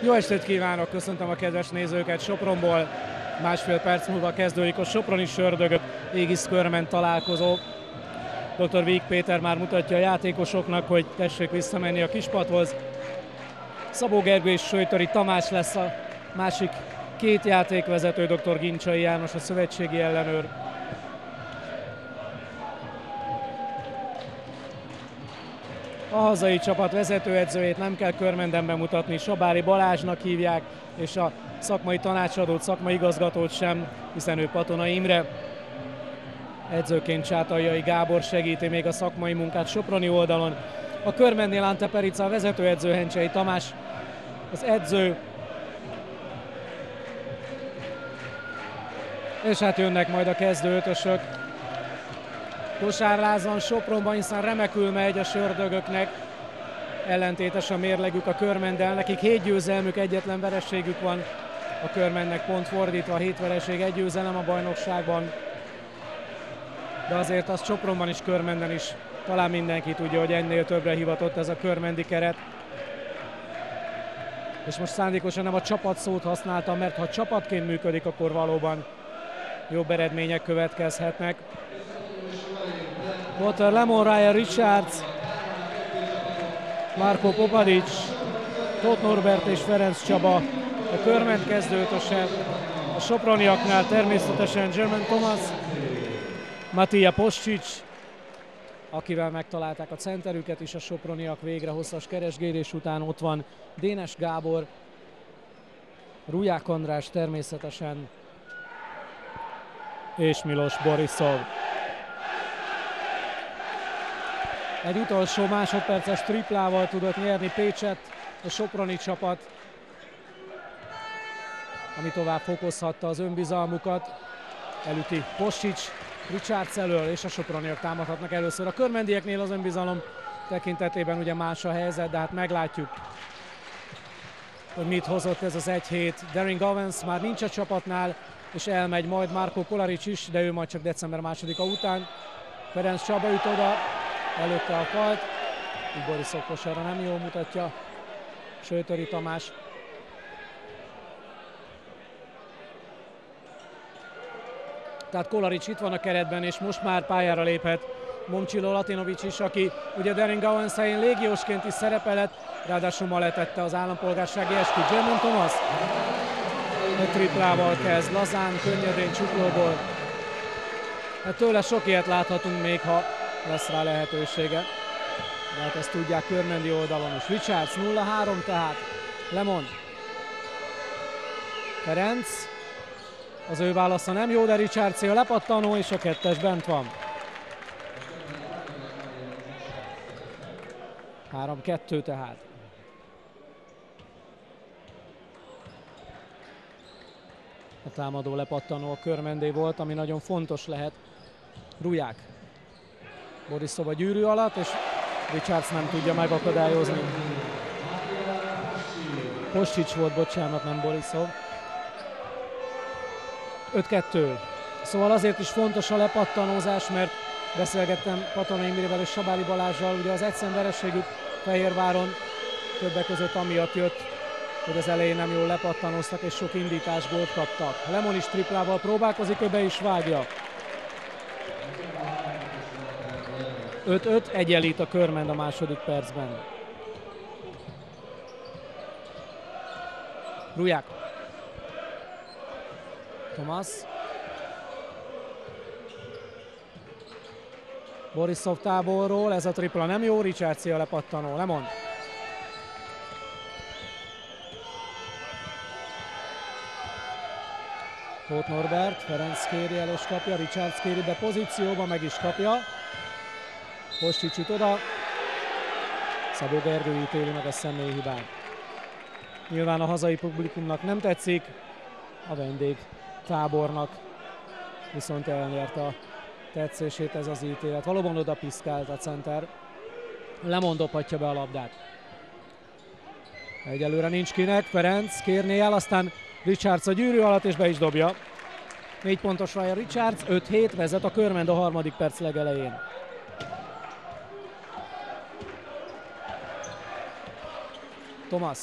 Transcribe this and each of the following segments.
Jó estét kívánok, köszöntöm a kedves nézőket Sopronból. Másfél perc múlva kezdődik a Soproni Sördögök Egis Körmend találkozó. Dr. Víg Péter már mutatja a játékosoknak, hogy tessék visszamenni a kispadhoz. Szabó Gergő és Söjtöri Tamás lesz a másik két játékvezető, Dr. Gincsai János a szövetségi ellenőr. A hazai csapat vezetőedzőjét nem kell Körmenden bemutatni, Sabáli Balázsnak hívják, és a szakmai tanácsadót, szakmai igazgatót sem, hiszen ő Patona Imre. Edzőként Csátaljai Gábor segíti még a szakmai munkát soproni oldalon. A Körmendnél Ante Perica a vezetőedző, Hencsei Tamás az edző. És hát jönnek majd a kezdő ötösök. Kosárlázon Sopronban, hiszen remekül megy a sördögöknek. Ellentétes a mérlegük a Körmenddel, nekik 7 győzelmük, egyetlen vereségük van. A Körmendnek pont fordítva, 7 vereség, 1 győzelem a bajnokságban. De azért az Sopronban is, Körmenden is talán mindenki tudja, hogy ennél többre hivatott ez a körmendi keret. És most szándékosan nem a csapat szót használtam, mert ha csapatként működik, akkor valóban jobb eredmények következhetnek. Water Lemon, Ryan Richards, Marko Popadics, Tóth Norbert és Ferenc Csaba a Körmend kezdőtöse. A soproniaknál természetesen German Thomas, Matija Poscsics, akivel megtalálták a centerüket is a soproniak végre hosszas keresgélés után. Ott van Dénes Gábor, Ruják András természetesen, és Milos Boriszov. Egy utolsó másodperces triplával tudott nyerni Pécset a soproni csapat, ami tovább fokozhatta az önbizalmukat. Elüti Poscsics Richards elől, és a soproniak támadhatnak először. A körmendieknél az önbizalom tekintetében ugye más a helyzet, de hát meglátjuk, hogy mit hozott ez az egy hét. Darren Govens már nincs a csapatnál, és elmegy majd Marko Kolarics is, de ő majd csak december 2-a után. Ferenc Csaba üt oda, előtte a falt, Ibori szokkosára nem jól mutatja, Söjtöri Tamás. Tehát Kolarics itt van a keretben, és most már pályára léphet Momcsiló Latinovics is, aki ugye Darren Govens helyén légiósként is szerepelett, ráadásul ma letette az állampolgársági esküt. German Thomas a triplával kezd, lazán, könnyedén, csuklóból. Hát tőle sok ilyet láthatunk még, ha lesz rá lehetősége. De hát ezt tudják körmendi oldalon is. Richards 0-3 tehát, Lemon. Ferenc, az ő válasza nem jó, de Richards a lepattanó, és a kettes bent van. 3-2 tehát. A támadó lepattanó a körmendé volt, ami nagyon fontos lehet. Ruják Boriszov a gyűrű alatt, és Richards nem tudja megakadályozni. Poscsics volt, bocsánat, nem Boriszov. 5-2. Szóval azért is fontos a lepattanózás, mert beszélgettem Patona Imrével és Sabáli Balázsral, ugye az egyszerű vereségük Fehérváron többek között amiatt jött, hogy az elején nem jól lepattanoztak, és sok indításgólt kaptak. Lemon is triplával próbálkozik, ő be is vágja. 5-5, egyenlít a Körmend a második percben. Ruják. Thomas. Boriszov távolról, ez a tripla nem jó, Richards a lepattanó, Lemon. Tóth Norbert, Ferenc kéri el és kapja, Richards kéri be pozícióba, meg is kapja. Poscsics üt oda, Szabó Gergő ítéli meg a személyi hibát. Nyilván a hazai publikumnak nem tetszik, a vendég tábornak viszont elnyerte a tetszését ez az ítélet. Valóban oda piszkált a center, Lemon dobhatja be a labdát. Egyelőre nincs kinek, Ferenc kérné el, aztán Richards a gyűrű alatt, és be is dobja. 4 pontos Ryan Richards, 5-7, vezet a Körmend a harmadik perc legelején. Thomas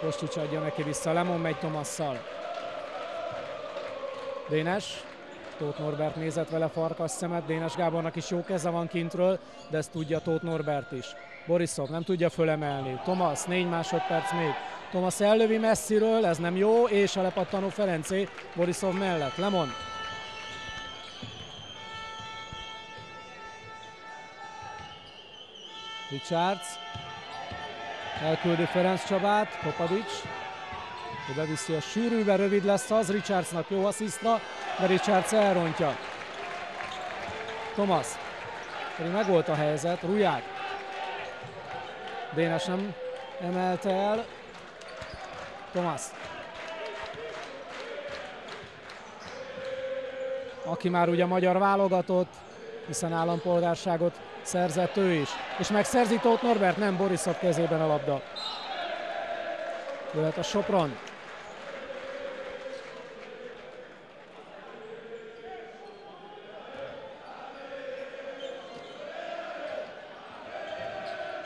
Poscsics adja neki vissza, Lemon megy Thomasszal. Dénes, Tóth Norbert nézett vele farkas szemet, Dénes Gábornak is jó keze van kintről, de ezt tudja Tóth Norbert is. Boriszov nem tudja fölemelni, Thomas, 4 másodperc még. Thomas ellövi messziről, ez nem jó, és a lepattanó Ferencé Boriszov mellett. Lemon. Richards elküldi Ferenc Csabát, Popadics beviszi a sűrűbe, rövid lesz az, Richardsnak jó asszisztra, de Richards elrontja. Thomas, pedig megvolt a helyzet, Ruják. Dénes nem emelte el. Thomas. Aki már ugye magyar válogatott, hiszen állampolgárságot szerzett ő is. És megszerzi Tóth Norbert, nem Boriszov kezében a labda. Jöhet a Sopron.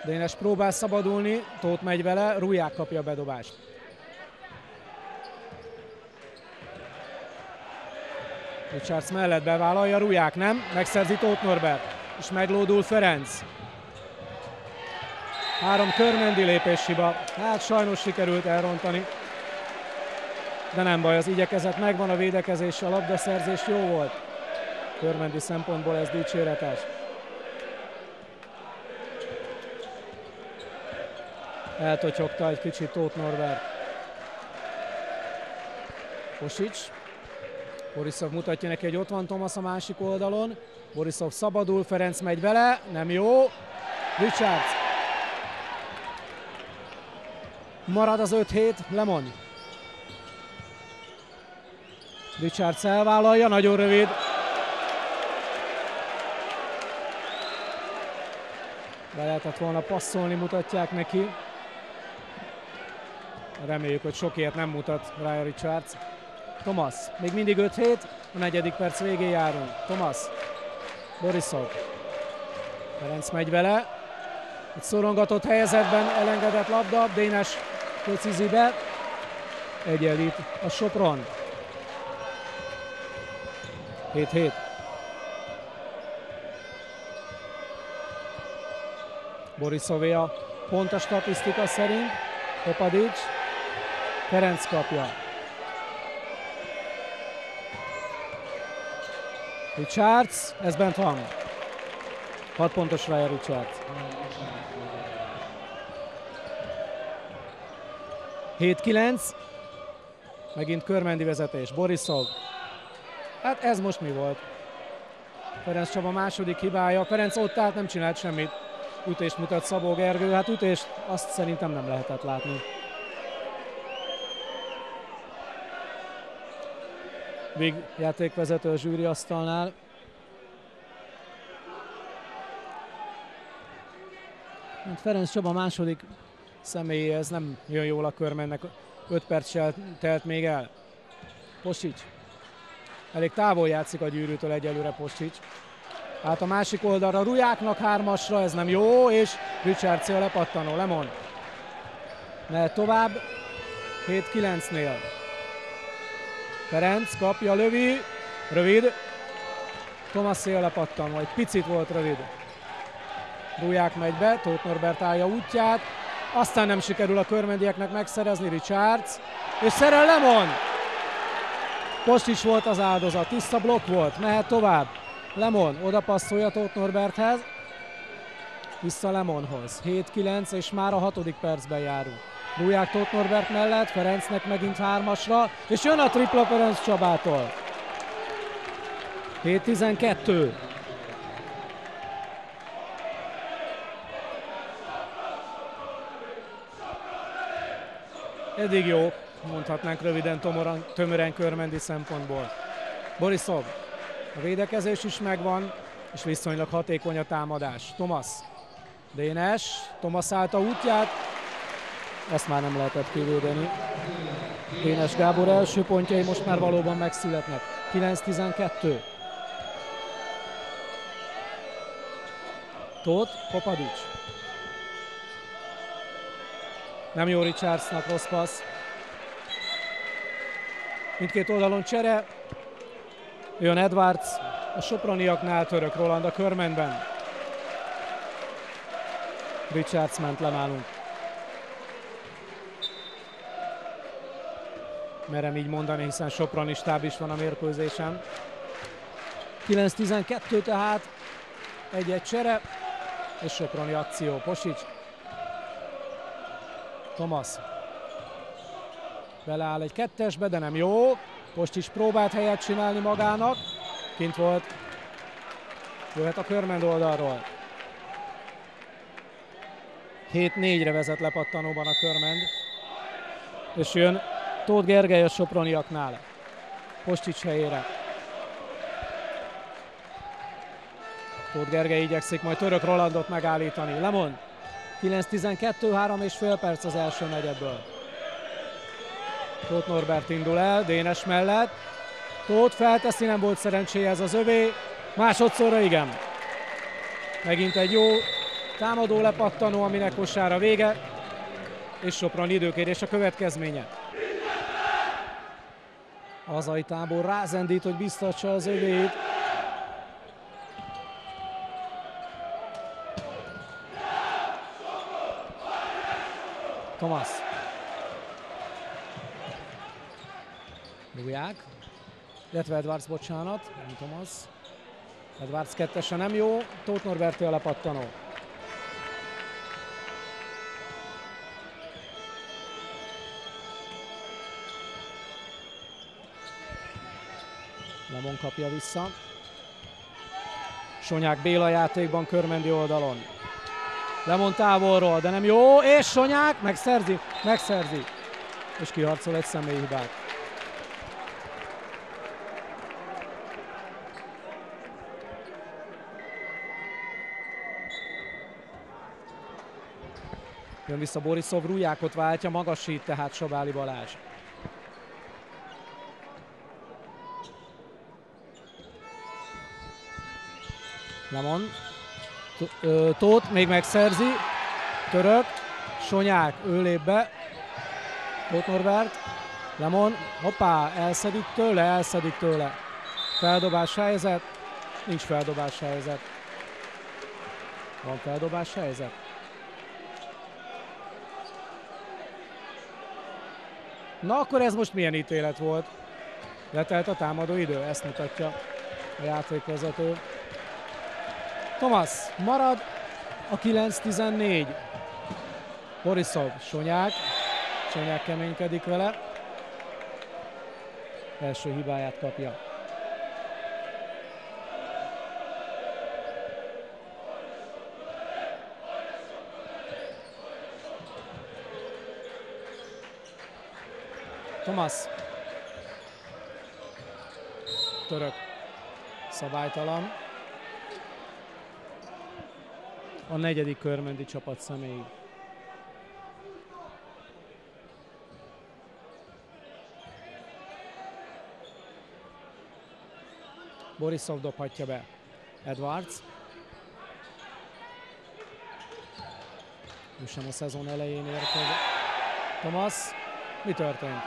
Dénes próbál szabadulni, Tóth megy vele, Ruják kapja a bedobást. Richards mellett bevállalja, Ruják nem, megszerzi Tóth Norbert. És meglódul Ferenc. 3 körmendi lépéshiba. Hát sajnos sikerült elrontani. De nem baj, az igyekezet megvan, a védekezés, a labdaszerzés jó volt. Körmendi szempontból ez dicséretes. Eltotyogta egy kicsit Tóth Norbert. Poscsics. Boriszov mutatja neki, hogy ott van Thomas a másik oldalon. Boriszov szabadul, Ferenc megy vele, nem jó. Richards. Marad az 5-7, Lemon. Richards elvállalja, nagyon rövid. Be lehetett volna passzolni, mutatják neki. Reméljük, hogy sokért nem mutat rá Richards. Thomas, még mindig 5-7, a 4. perc végén járunk. Thomas, Boriszov. Ferenc megy vele. Egy szorongatott helyzetben elengedett labda, Dénes kocízi be. Egyenlít a Sopron. 7-7. Boriszové a pont a statisztika szerint. Popadics. Ferenc kapja. Richards, ez bent van. 6 pontos rája Richards. 7-9. Megint körmendi vezetés. Boriszov. Hát ez most mi volt? Ferenc Csaba második hibája. Ferenc ott állt, nem csinált semmit. Ütést mutat Szabó Gergő. Hát ütést azt szerintem nem lehetett látni. Víg játékvezető a zsűri asztalnál. Ferenc Csaba második személyéhez nem jön jól a Körmendnek. 5 perccel telt még el. Poscsics. Elég távol játszik a gyűrűtől egyelőre Poscsics. Hát a másik oldalra Rujáknak 3-asra, ez nem jó, és Richardsé a lepattanó, Lemon. Mehet tovább, 7-9-nél. Ferenc kapja, lövi, rövid. Thomasé a lepattanó, egy picit volt rövid. Ruják megy be, Tóth Norbert állja útját, aztán nem sikerül a körmendieknek megszerezni, Richards, és szerel Lemon. Poscsics volt az áldozat, tiszta blokk volt, mehet tovább. Lemon oda passzolja Tóth Norberthez, vissza Lemonhoz. 7-9 és már a 6. percben járunk. Ruják Tóth Norbert mellett, Ferencnek megint 3-asra, és jön a tripla Ferenc Csabától. 7-12. Eddig jó, mondhatnánk röviden tömören körmendi szempontból. Boriszov. A védekezés is megvan, és viszonylag hatékony a támadás. Thomas, Dénes, Thomas állt a útját, ezt már nem lehetett kivédeni. Dénes Gábor első pontjai most már valóban megszületnek. 9-12. Tóth Popadics. Nem jó Richardsnak, rossz passz. Mindkét oldalon csere. Jön Edwards, a soproniaknál Török Roland a körmendben. Richards ment le nálunk. Merem így mondani, hiszen soproni stáb is van a mérkőzésen. 9-12 tehát, egy-egy csere, és soproni akció. Poscsics. Thomas. Beleáll egy kettesbe, de nem jó. Poscsics próbált helyet csinálni magának. Kint volt. Jöhet a Körmend oldalról. 7-4-re vezet lepattanóban a Körmend. És jön Tóth Gergely a soproniaknál. Poscsics helyére. Tóth Gergely igyekszik majd Török Rolandot megállítani. Lemon. 9-12, 3,5 perc az első negyedből. Tóth Norbert indul el, Dénes mellett. Tóth felteszi, nem volt szerencséje ez az övé. Másodszorra igen. Megint egy jó támadó lepattanó, aminek kosára vége. És soproni időkérés a következménye. A hazai tábor rázendít, hogy biztatsa az övéit. Thomas. Ruják. Illetve Edwards, bocsánat, nem Thomas. Edwards kettese nem jó, Tóth Norberti a lepattanó. Lemon kapja vissza. Sonyák Béla játékban körmendi oldalon. Lemon távolról, de nem jó, és Sonyák megszerzi, és kiharcol egy személyhibát. Jön vissza Boriszov, Rujákot váltja, magasít tehát Sabáli Balázs. Lemon. Tóth még megszerzi, Török, Sonyák, ő lép be, Tóth Norbert, Lemon, hoppá, elszedik tőle, feldobás helyzet, nincs feldobás helyzet, van feldobás helyzet. Na akkor ez most milyen ítélet volt? Letelt a támadó idő, ezt mutatja a játékvezető. Thomas marad, a 9-14. Boriszov, Sonyák keménykedik vele. Első hibáját kapja. Thomas. Török. Szabálytalan. A negyedik körmendi csapat személy. Boriszov dobhatja be. Edwards. Ő sem a szezon elején érkezik. Thomas, mi történt?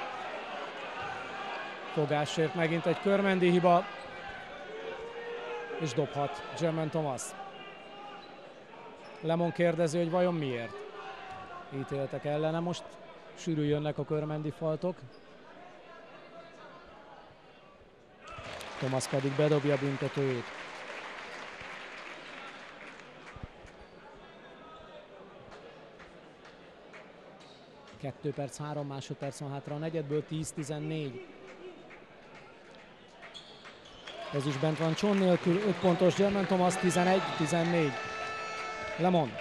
Fogásért megint egy körmendi hiba. És dobhat German Thomas. Lemon kérdezi, hogy vajon miért ítéltek ellene. Most sűrű jönnek a körmendi faltok. Thomas pedig bedobja büntetőjét. Kettő perc, 3 másodperc van hátra a negyedből, 10-14. Ez is bent van Cson nélkül, 5 pontos Germán Thomas, 11-14. Lemon.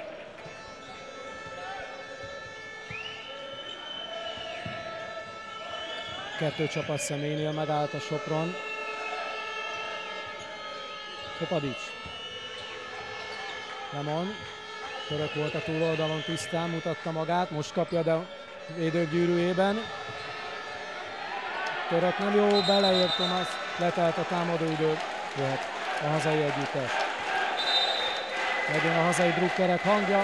Kettő csapat személynél megállt a Sopron. Popadics. Lemon. Török volt a túloldalon tisztán, mutatta magát. Most kapja, de védők gyűrűjében. Török nem jó, beleért Thomas. Letelt a támadó idő. Jöhet a hazai együttes. Megint a hazai drukkerek hangja.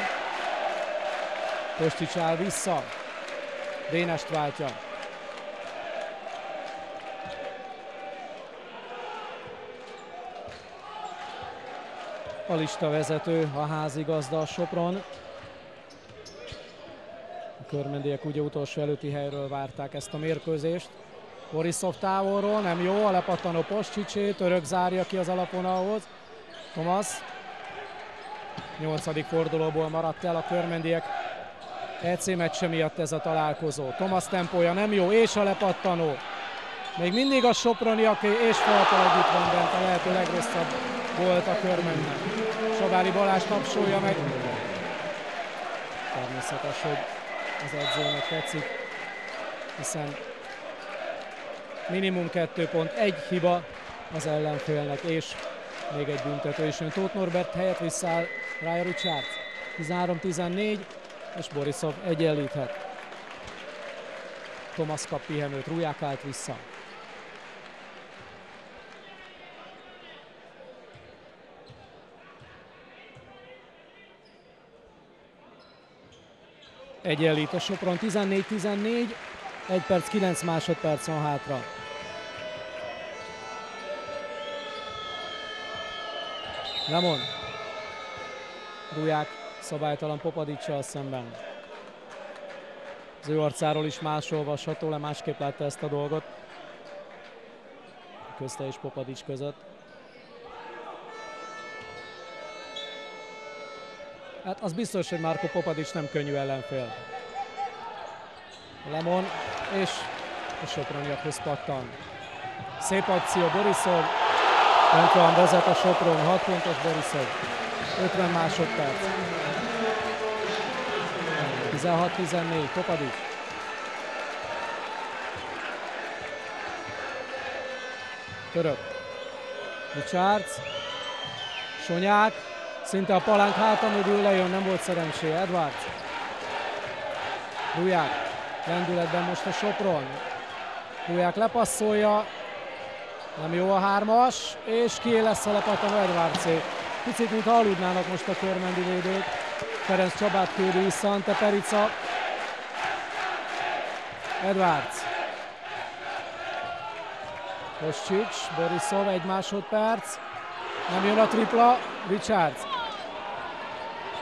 Poscsics áll vissza. Dénest váltja. A lista vezető, a házigazda, Sopron. A körmendiek ugye utolsó előtti helyről várták ezt a mérkőzést. Boriszov távolról, nem jó, a lepattanó Poscsicsét, Török zárja ki az alapvonalhoz. Thomas 8. fordulóból maradt el a körmendiek. EC meccse miatt ez a találkozó. Thomas tempója nem jó, és a lepattanó. Még mindig a soproniaké, és Faltalag itt van bent, a lehető legrosszabb volt a körmennek. Sabáli Balázs tapsolja meg. Természetes, hogy az edzőnek tetszik, hiszen minimum 2 pont, 1 hiba az ellenfélnek, és még egy büntető is jön. Tóth Norbert helyett visszáll Ryan Richards. 13-14, és Boriszov egyenlíthet. Thomas kap pihenőt, Ruják állt vissza. Egyenlít a Sopron, 14-14, 1 perc, 9 másodperc van hátra. Lemon. Ruják szabálytalan Popadicssal szemben. Az ő arcáról is más olvasható, le másképp látta ezt a dolgot. Közte és Popadics között. Hát az biztos, hogy Marko Popadics nem könnyű ellenfél. Lemon, és a soproniak közpattan. Szép akció, Boriszov. Bentően vezet a Sopron, 6 pontos Boriszov. 50 másodperc. 16-14, Popadics. Török. Richards. Sonyák. Szinte a palánk háta mögül lejön, nem volt szerencsé. Edwards. Ruják. Lendületben most a Sopron. Ruják lepasszolja. Nem jó a 3-as, és ki lesz a lepattanó Edwardsé. Picit, mintha aludnának most a körmendi védők. Ferenc Csabát küldi vissza, Ante Perica. Edwards. Poscsics, Boriszov, 1 másodperc. Nem jön a tripla, Richards.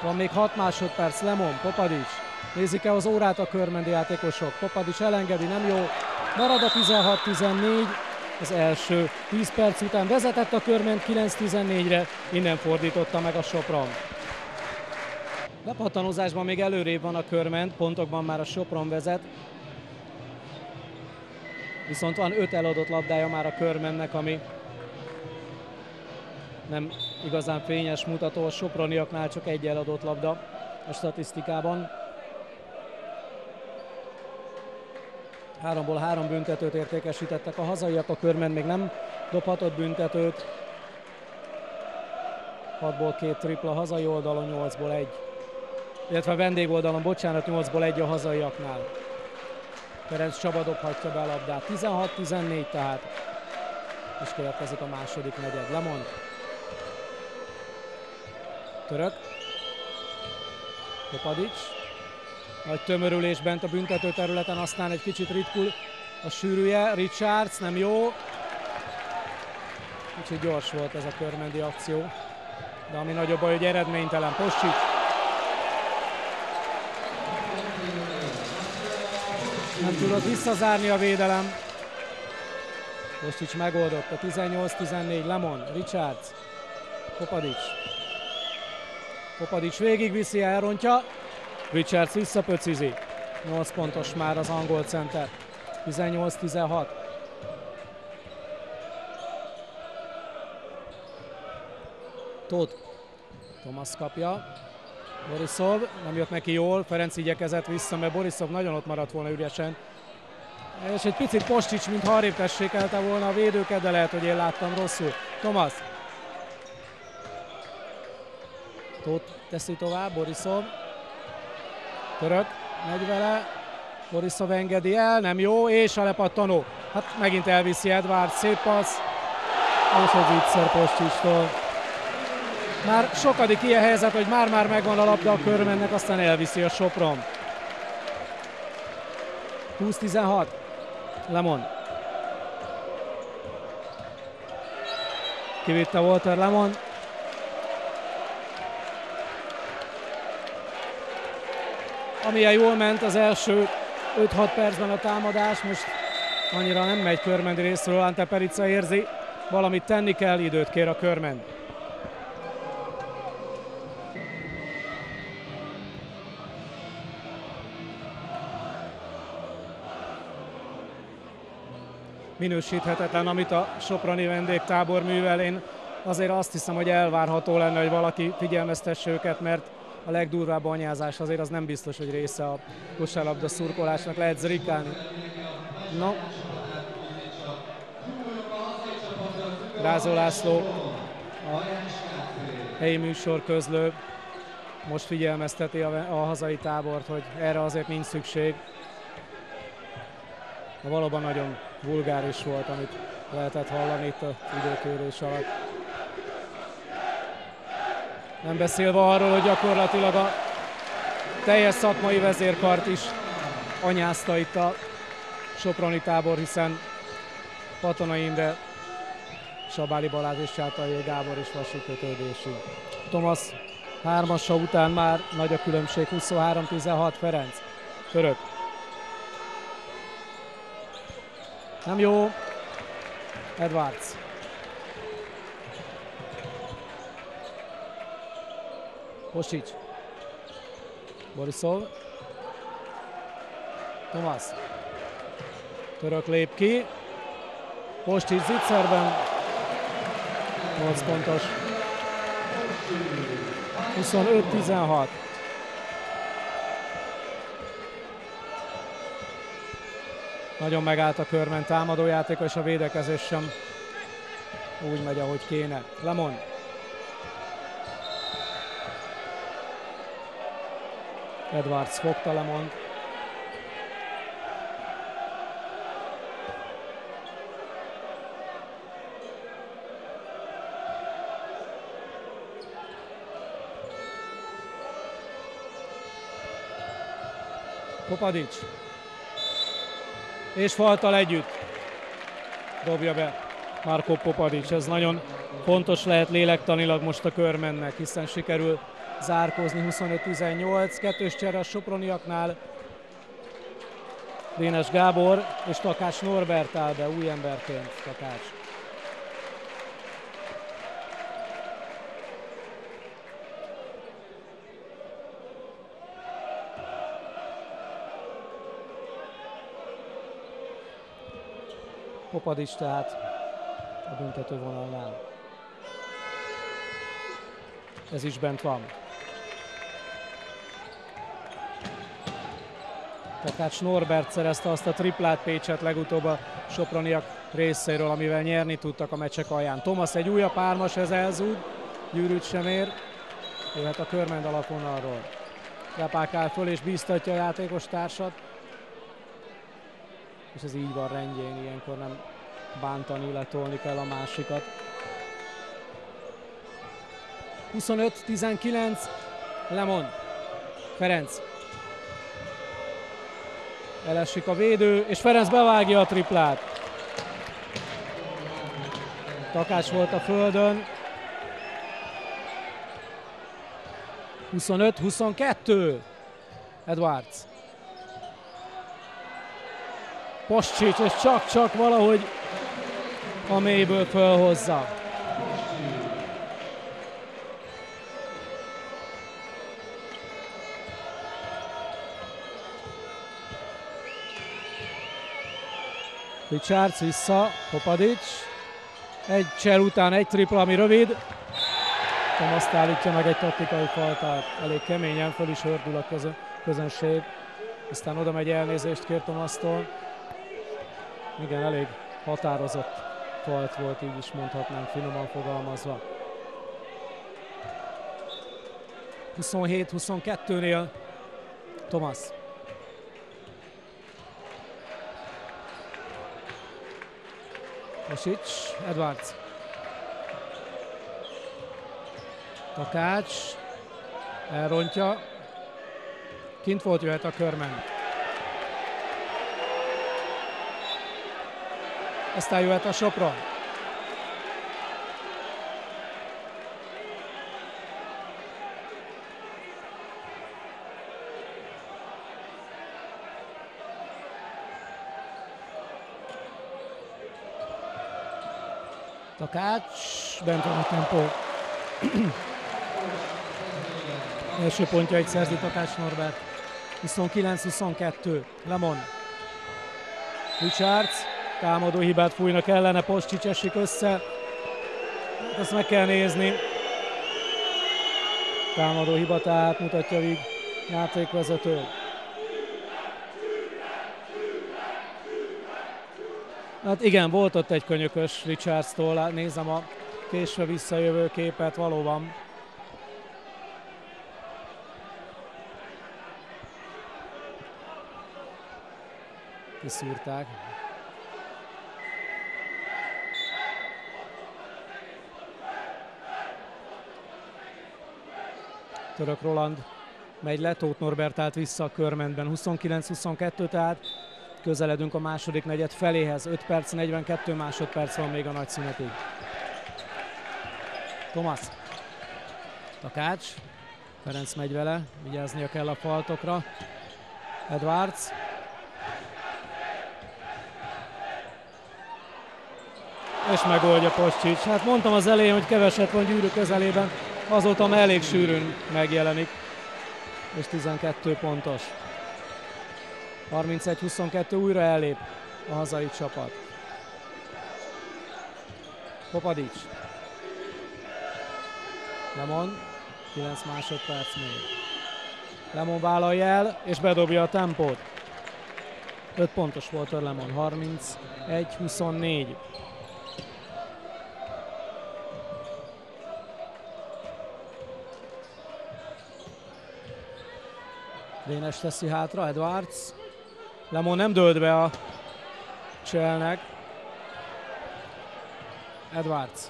Van még 6 másodperc, Lemon, Popadics. Nézik-e az órát a körmendi játékosok? Popadics elengedi, nem jó. Marad a 16-14, az első 10 perc után vezetett a Körmend 9-14-re, innen fordította meg a Sopron. Lepattanózásban még előrébb van a Körmend, pontokban már a Sopron vezet. Viszont van 5 eladott labdája már a Körmendnek, ami nem igazán fényes mutató, a soproniaknál csak 1 eladott labda a statisztikában. 3-ból 3 büntetőt értékesítettek a hazaiak, a Körmend még nem dobhatott büntetőt. 6-ból 2 tripla hazai oldalon, 8-ból 1. Illetve a vendég oldalon, bocsánat, 8-ból 1 a hazaiaknál. Ferenc Csaba dobhatja be a labdát. 16-14 tehát. És következik a második negyed. Lemond. Török. Popadics. Nagy tömörülés bent a büntető területen, aztán egy kicsit ritkul a sűrűje. Richards nem jó. Kicsit gyors volt ez a körmendi akció. De ami nagyobb baj, hogy eredménytelen. Poscsics. Nem tudott visszazárni a védelem. Poscsics megoldott a 18-14. Lemon, Richards, Popadics. Popadics végigviszi, elrontja. Richards visszapöcizi, 8 pontos már az angol center, 18-16. Tóth, Thomas kapja, Boriszov, nem jött neki jól, Ferenc igyekezett vissza, mert Boriszov nagyon ott maradt volna üresen. És egy picit Poscsics, mint arrébb tessékelte volna a védőket, de lehet, hogy én láttam rosszul. Thomas. Tóth teszi tovább, Boriszov. Török megy vele, Boriszov engedi el, nem jó, és a lepattanó. Hát megint elviszi Edwards, szép passz, és egy viccer Poscsicstól. Már sokadik ilyen helyzet, hogy már-már megvan a labda a Körmendnek, aztán elviszi a Sopron. 20-16. Lemon. Kivédte Walter Lemon. Amilyen jól ment az első 5-6 percben a támadás, most annyira nem megy Körmend részről, Ante Perica érzi, valamit tenni kell, időt kér a Körmend. Minősíthetetlen, amit a soproni vendégtábor művel. Én azért azt hiszem, hogy elvárható lenne, hogy valaki figyelmeztesse őket, mert a legdurvább anyázás azért az nem biztos, hogy része a kosárlabda szurkolásnak, lehet zrikálni. No. Rázó László, a helyi műsor közlő, most figyelmezteti a hazai tábort, hogy erre azért nincs szükség. Valóban nagyon vulgáris volt, amit lehetett hallani itt a időkérés alatt. Nem beszélve arról, hogy gyakorlatilag a teljes szakmai vezérkart is anyázta itt a soproni tábor, hiszen Patona Imre, Sabáli Balázs és Csátaljai Gábor is lassú kötődésű. Thomas hármasa után már nagy a különbség, 23-16 Ferenc. Török. Nem jó. Edwards. Poscsics. Boriszov. Thomas. Török lép ki. Poscsics zicserben. 8 pontos. 25-16. Nagyon megállt a Körmend támadójátéka, és a védekezés sem úgy megy, ahogy kéne. Lemon. Edwards fogta Lemont. Popadics. És faltal együtt dobja be Marko Popadics. Ez nagyon fontos lehet lélektanilag most a Körmendnek, hiszen sikerül zárkózni 25-18. Kettős csere a soproniaknál. Dénes Gábor és Takács Norbert áll be új emberként. Takács. Popadics tehát a büntető vonalnál. Ez is bent van. Takács Norbert szerezte azt a triplát Pécset legutóbb a soproniak részéről, amivel nyerni tudtak a meccsek alján. Thomas egy újabb pármas, ez elzúg, gyűrűt sem ér. Jöhet a Körmend alapvonalról. Trepák áll föl és bíztatja a játékos társat. És ez így van rendjén, ilyenkor nem bántani, letolni kell a másikat. 25-19, Lemon, Ferenc. Elesik a védő, és Ferenc bevágja a triplát. Takács volt a földön. 25-22, Edwards. Poscsics, és csak-csak valahogy a mélyből fölhozza. Richards vissza, Popadics. Egy csel után egy tripla, ami rövid. Thomas állítja meg egy taktikai faltát. Elég keményen föl is hördül a közönség. Aztán oda megy, elnézést kér Thomastól. Igen, elég határozott falt volt, így is mondhatnánk, finoman fogalmazva. 27-22-nél Thomas. Poscsics, Edwards. Takács elrontja. Kint volt, jöhet a Körmend. aztán jöhet a Sopron. Takács, bent van a tempó. Első pontjait szerzi Takács Norbert. 29-22, Lemon. Richards, támadó hibát fújnak ellene, Poscsics esik össze. Hát ezt meg kell nézni. Támadó hiba, tehát mutatja Víg játékvezető. Hát igen, volt ott egy könyökös Richardstól, hát nézem a késve visszajövő képet, valóban. Kiszúrták. Török Roland megy le, Tóth Norbert állt vissza a Körmendben. 29-22, tehát közeledünk a második negyed feléhez. 5 perc, 42 másodperc van még a nagy szünetig. Thomas. Takács. Ferenc megy vele, vigyáznia kell a faltokra. Edwards. És megoldja Poscsics. Hát mondtam az elején, hogy keveset van gyűrű közelében, azóta már elég sűrűn megjelenik. És 12 pontos. 31-22, újra ellép a hazai csapat. Popadics. Lemon, 9 másodperc még. Lemon vállalja el, és bedobja a tempót. 5 pontos volt a Lemon, 31-24. Dénes teszi hátra, Edwards. Lemon nem dőlt be a cselnek. Edwards.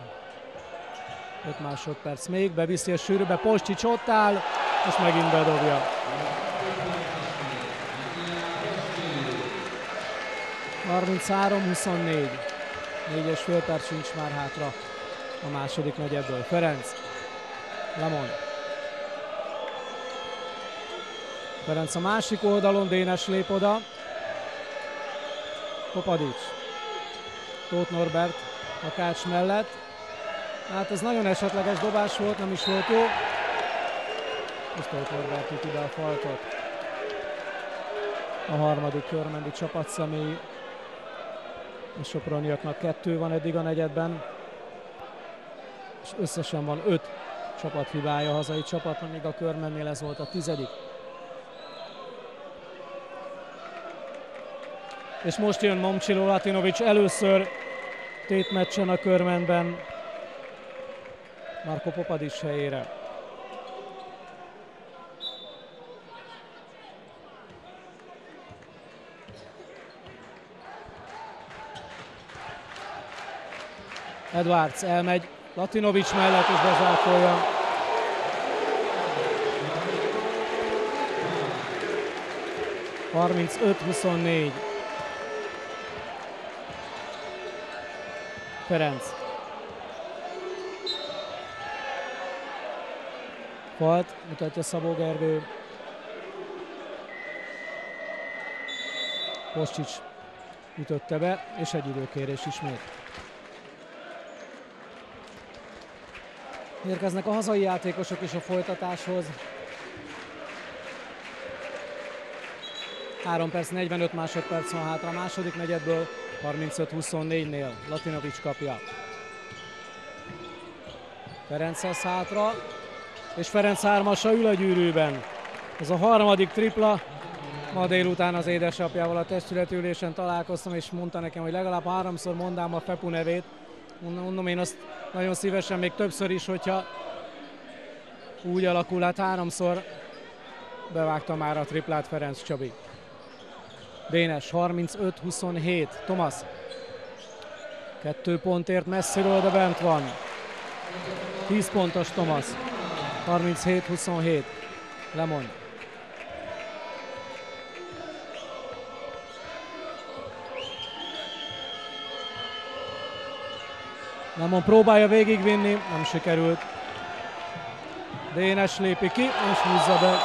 5 másodperc még, beviszi a sűrűbe, Poscsics ott áll, és megint bedobja. (33-24). 4,5 perc sincs már hátra a második negyedből. Ferenc. Lemon. Ferenc a másik oldalon, Dénes lép oda. Popadics. Tóth Norbert a Takács mellett. Hát ez nagyon esetleges dobás volt, nem is volt jó. És Tóth Norbert jut ide a faltot. A harmadik körmendi csapatszemély. A soproniaknak 2 van eddig a negyedben. És összesen van 5 csapathibája a hazai csapatnak, míg a körmennél ez volt a 10. És most jön Momcsiló Latinovics először tétmeccsen a Körmendben Marko Popadics helyére. Edwards elmegy Latinovics mellett és bezárkolja. (35-24). Ferenc. Volt, mutatja Szabó Gergő. Poscsics ütötte be, és egy időkérés ismét. Érkeznek a hazai játékosok is a folytatáshoz. 3 perc, 45 másodperc van hátra a második negyedből. 35-24-nél Latinovics kapja. Ferenc az hátra, és Ferenc hármasa ül a gyűrűben. Ez a harmadik tripla. Ma délután az édesapjával a testületülésen találkoztam, és mondta nekem, hogy legalább 3-szor mondám a Fepu nevét. Mondom én azt nagyon szívesen, még többször is, hogyha úgy alakul, hát 3-szor bevágta már a triplát Ferenc Csabi. Dénes, 35-27, Thomas. 2 pontért messziről, de bent van. 10 pontos Thomas. 37-27, Lemon. Lemon próbálja végigvinni, nem sikerült. Dénes lépi ki, és húzza be.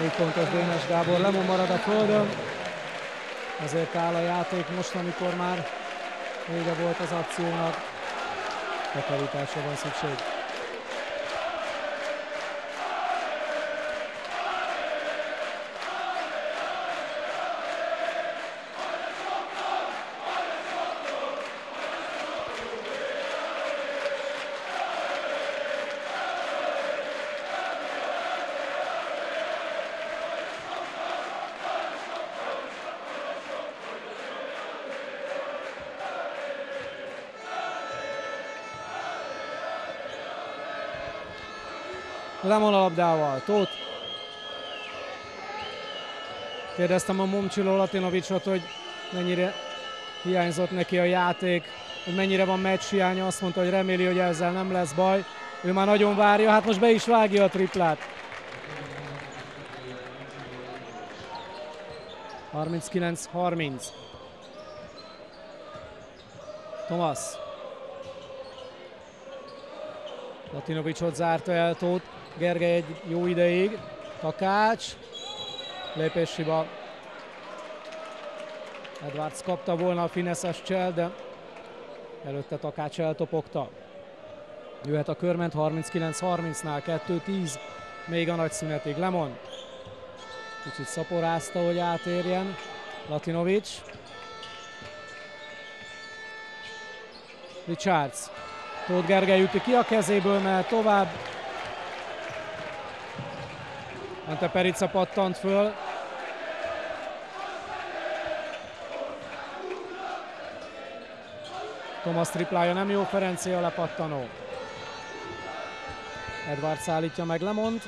4 pontos Dénes Gábor, Lemon marad a földön. Ezért áll a játék most, amikor már vége volt az akciónak. Bekerításra van szükség. Lemon a labdával, Tóth. Kérdeztem a Momcsiló Latinovicsot, hogy mennyire hiányzott neki a játék, hogy mennyire van meccs hiánya, azt mondta, hogy reméli, hogy ezzel nem lesz baj. Ő már nagyon várja, hát most be is vágja a triplát. 39-30. Thomas. Latinovicsot zárta el Tóth. Gergely egy jó ideig, Takács, lépéshiba. Edwards kapta volna a fineszes csel, de előtte Takács eltopogta. Jöhet a Körmend 39-30-nál, 2-10, még a nagy szünetig. Lemon kicsit szaporázta, hogy átérjen Latinovics. Richards, Tóth Gergely üti ki a kezéből, mert tovább. Ante Perica pattant föl. Thomas triplája nem jó, Ferenc a lepattanó. Edwards állítja meg Lemont.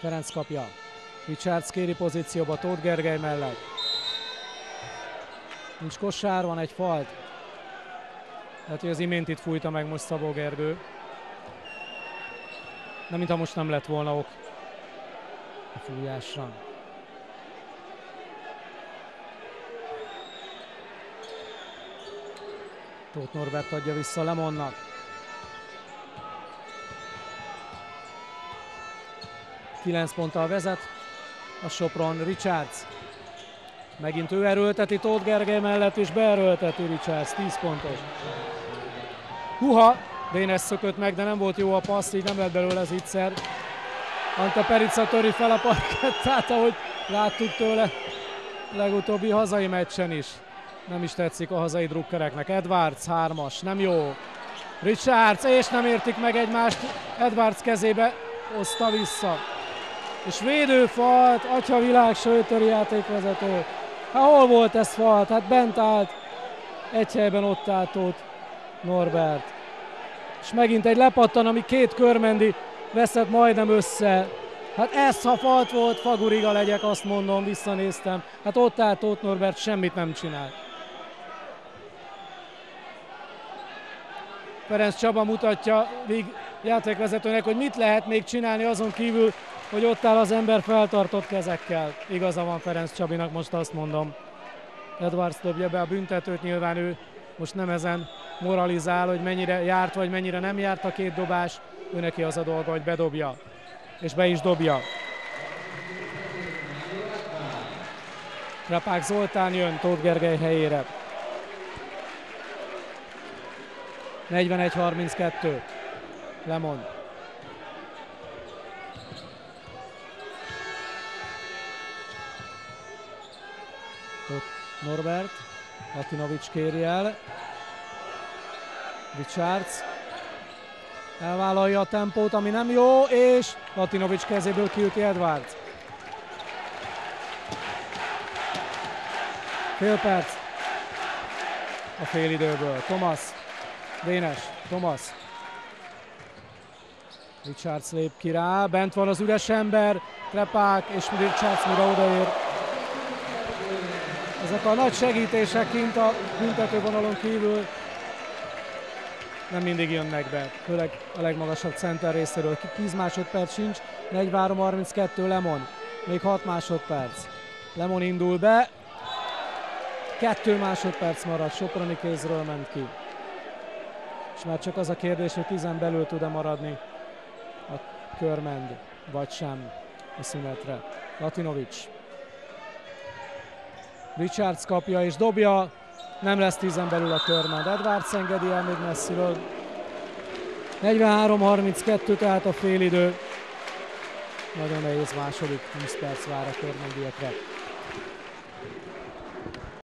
Ferenc kapja. Richards kéri pozícióba Tóth Gergely mellett. Nincs kosár, van egy falt. Tehát, hogy az imént itt fújta meg most Szabó Gergő. Nem, mintha most nem lett volna ok a fújásra. Tóth Norbert adja vissza Lemonnak. Kilenc ponttal vezet a Sopron. Richards. Megint ő erőlteti Tóth Gergely mellett, és beerőlteti Richards. 10 pontos. Huha! Dénes szökött meg, de nem volt jó a passz, így nem lett belőle az hittszer. Ante Perica töri fel a parkettát, ahogy láttuk tőle legutóbbi hazai meccsen is. Nem is tetszik a hazai drukkereknek. Edwards 3-as, nem jó. Richards, és nem értik meg egymást. Edwards kezébe hozta vissza. És védőfalt, atyavilág, Söjtöri játékvezető. Hát hol volt ez falt? Hát bent állt. Egy helyben ott állt Tóth Norbert. És megint egy lepattan, ami 2 körmendi veszett majdnem össze. Hát ez, ha falt volt, faguriga legyek, azt mondom, visszanéztem. Hát ott állt Tóth Norbert, semmit nem csinált. Ferenc Csaba mutatja Víg játékvezetőnek, hogy mit lehet még csinálni azon kívül, hogy ott áll az ember feltartott kezekkel. Igaza van Ferenc Csabinak, most azt mondom. Edwards dobja be a büntetőt, nyilván ő most nem ezen moralizál, hogy mennyire járt, vagy mennyire nem járt a 2 dobás. Ő neki az a dolga, hogy bedobja. És be is dobja. Trepák Zoltán jön Tóth Gergely helyére. 41-32. Lemon. Tóth Norbert. Latinovics kéri el. Richards elvállalja a tempót, ami nem jó, és Latinovics kezéből kiüti Edwards. Fél perc a fél időből. Thomas, Dénes, Thomas. Richards lép ki rá, bent van az üres ember, Trepák és Richards mire odaér. Ezek a nagy segítések kint a büntetővonalon kívül nem mindig jönnek be, főleg a legmagasabb center részéről. 10 másodperc sincs, 43-32 Lemon, még 6 másodperc. Lemon indul be, 2 másodperc maradt, Soproni kézről ment ki. És már csak az a kérdés, hogy 10-en belül tud-e maradni a Körmend, vagy sem a szünetre. Latinovics. Richards kapja és dobja, nem lesz 10-en belül a Körmend. Edwards engedi el még messziről. 43-32, tehát a félidő. Nagyon nehéz második, 20 perc vár a körmendiekre.